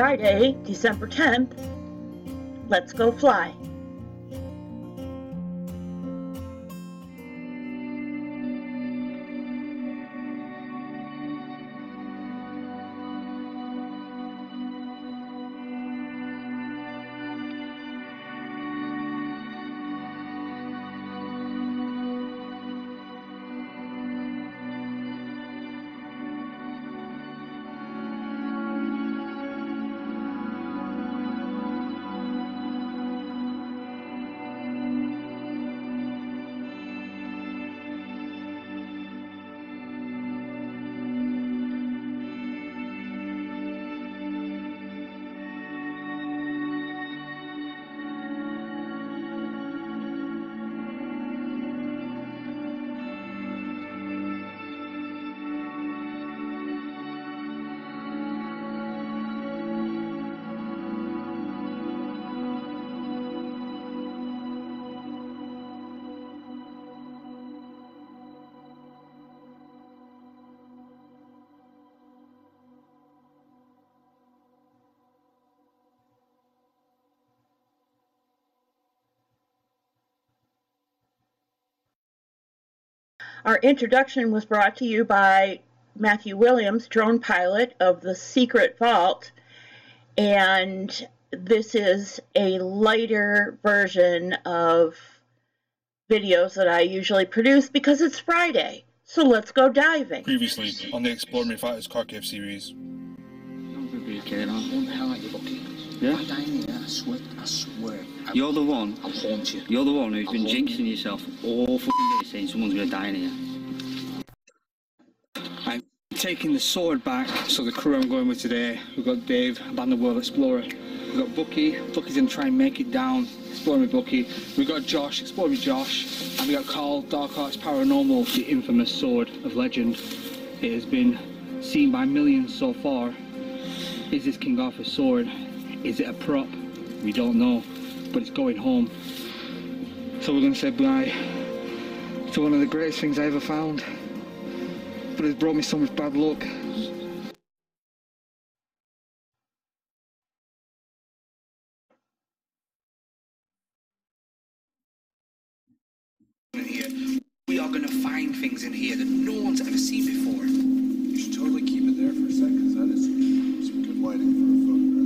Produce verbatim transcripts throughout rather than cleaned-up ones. Friday, December tenth, let's go fly. Our introduction was brought to you by Matthew Williams, drone pilot of the Secret Vault, and this is a lighter version of videos that I usually produce because it's Friday, so let's go diving. Previously on the Explore Me Fighters Car Cave series. I'm going to be carrying on. What the hell are you looking at? Yeah? I dying here, I swear, I swear. You're the one. I'll haunt you. You're the one who's I'll been jinxing you. yourself all f***ing day saying someone's going to die in here. I'm taking the sword back. So the crew I'm going with today, we've got Dave, Band of World Explorer. We've got Bucky. Bucky's going to try and make it down. Explore Me Bucky. We've got Josh. Explore Me Josh. And we've got Carl, Dark Arts Paranormal. The infamous sword of legend. It has been seen by millions so far. Is this King Arthur's sword? Is it a prop? We don't know. But it's going home. So we're going to say bye to one of the greatest things I ever found, but it's brought me so much bad luck. We are going to find things in here that no one's ever seen before. You should totally keep it there for a second, because that is some good lighting for a photograph.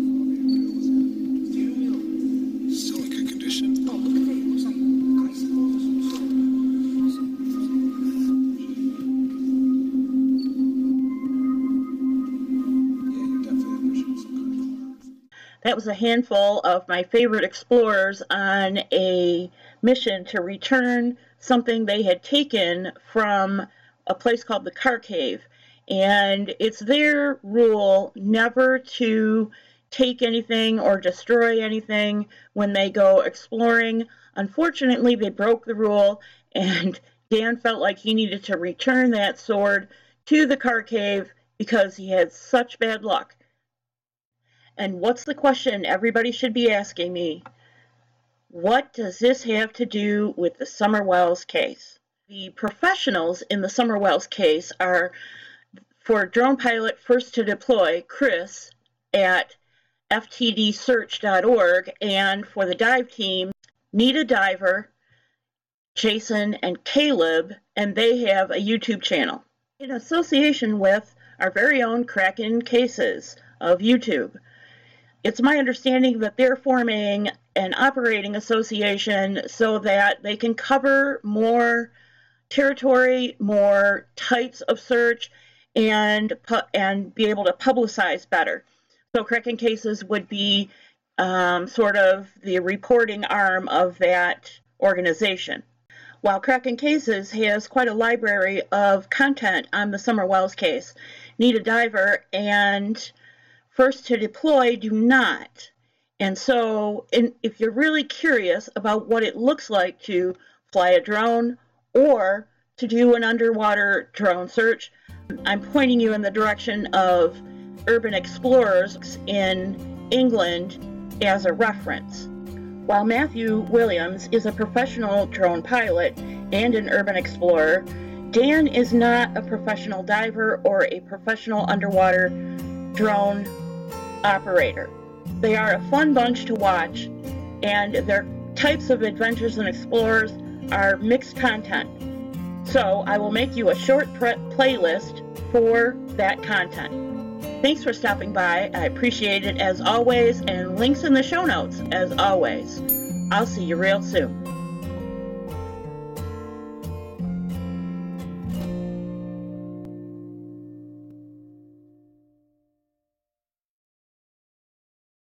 That was a handful of my favorite explorers on a mission to return something they had taken from a place called the Car Cave. And it's their rule never to take anything or destroy anything when they go exploring. Unfortunately, they broke the rule, and Dan felt like he needed to return that sword to the Car Cave because he had such bad luck. And what's the question everybody should be asking me? What does this have to do with the Summer Wells case? The professionals in the Summer Wells case are, for drone pilot First to Deploy, Chris at f t d search dot org, and for the dive team, Need-A-Diver, Jason and Caleb, and they have a YouTube channel in association with our very own Crackin' Cases of YouTube. It's my understanding that they're forming an operating association so that they can cover more territory, more types of search, and and be able to publicize better. So Crackin' Cases would be um, sort of the reporting arm of that organization. While Crackin' Cases has quite a library of content on the Summer Wells case, Need-A-Diver and First to Deploy do not. And so in, if you're really curious about what it looks like to fly a drone or to do an underwater drone search, I'm pointing you in the direction of urban explorers in England as a reference. While Matthew Williams is a professional drone pilot and an urban explorer, Dan is not a professional diver or a professional underwater drone operator. They are a fun bunch to watch, and their types of adventures and explorers are mixed content. So I will make you a short pre- playlist for that content. Thanks for stopping by. I appreciate it as always, and links in the show notes as always. I'll see you real soon.